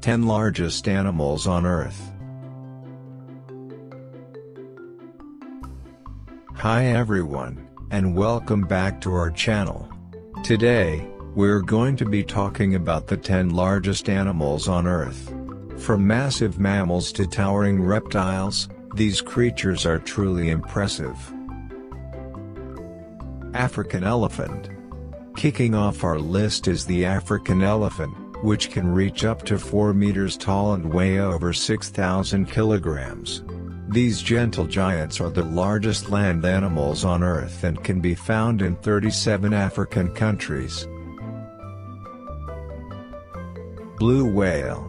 10 largest animals on Earth. Hi everyone, and welcome back to our channel. Today, we're going to be talking about the 10 largest animals on Earth. From massive mammals to towering reptiles, these creatures are truly impressive. African elephant. Kicking off our list is the African elephant, which can reach up to 4 meters tall and weigh over 6,000 kilograms. These gentle giants are the largest land animals on Earth and can be found in 37 African countries. Blue whale.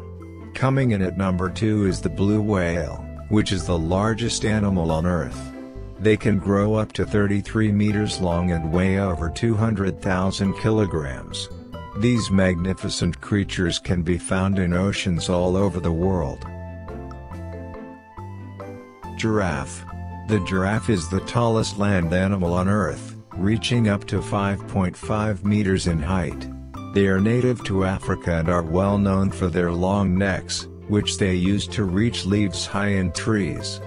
Coming in at number 2 is the blue whale, which is the largest animal on Earth. They can grow up to 33 meters long and weigh over 200,000 kilograms. These magnificent creatures can be found in oceans all over the world. Giraffe. The giraffe is the tallest land animal on Earth, reaching up to 5.5 meters in height. They are native to Africa and are well known for their long necks, which they use to reach leaves high in trees.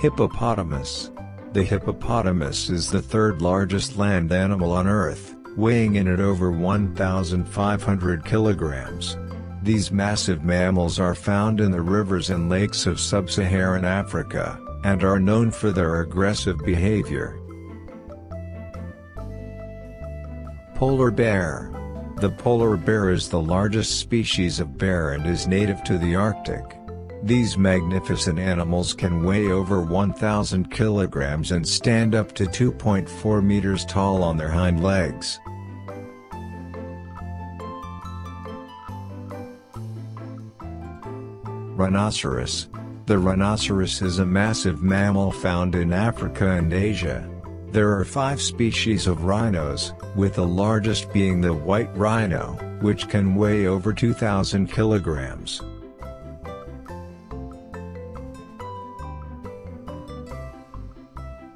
Hippopotamus. The hippopotamus is the third largest land animal on Earth, weighing in at over 1,500 kilograms. These massive mammals are found in the rivers and lakes of sub-Saharan Africa, and are known for their aggressive behavior. Polar bear. The polar bear is the largest species of bear and is native to the Arctic. These magnificent animals can weigh over 1,000 kilograms and stand up to 2.4 meters tall on their hind legs. Rhinoceros. The rhinoceros is a massive mammal found in Africa and Asia. There are 5 species of rhinos, with the largest being the white rhino, which can weigh over 2,000 kilograms.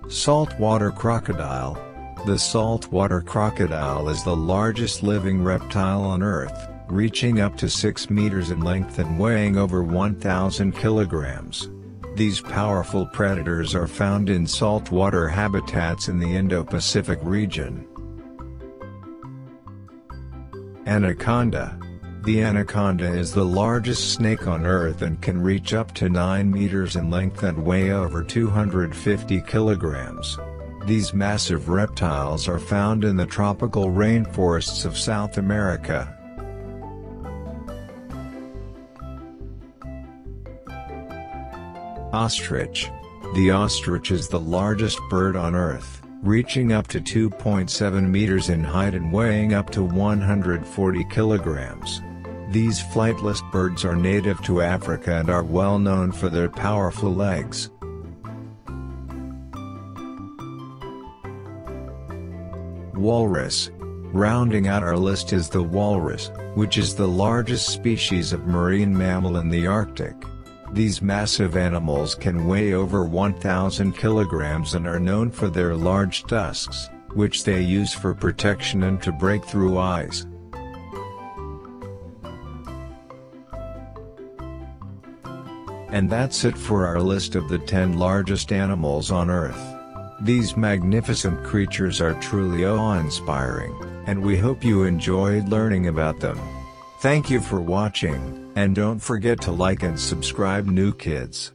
Saltwater crocodile. The saltwater crocodile is the largest living reptile on Earth, reaching up to 6 meters in length and weighing over 1,000 kilograms. These powerful predators are found in saltwater habitats in the Indo-Pacific region. Anaconda. The anaconda is the largest snake on Earth and can reach up to 9 meters in length and weigh over 250 kilograms. These massive reptiles are found in the tropical rainforests of South America. Ostrich. The ostrich is the largest bird on Earth, reaching up to 2.7 meters in height and weighing up to 140 kilograms. These flightless birds are native to Africa and are well known for their powerful legs. Walrus. Rounding out our list is the walrus, which is the largest species of marine mammal in the Arctic. These massive animals can weigh over 1,000 kilograms and are known for their large tusks, which they use for protection and to break through ice. And that's it for our list of the 10 largest animals on Earth. These magnificent creatures are truly awe-inspiring, and we hope you enjoyed learning about them. Thank you for watching, and don't forget to like and subscribe NUKIDS.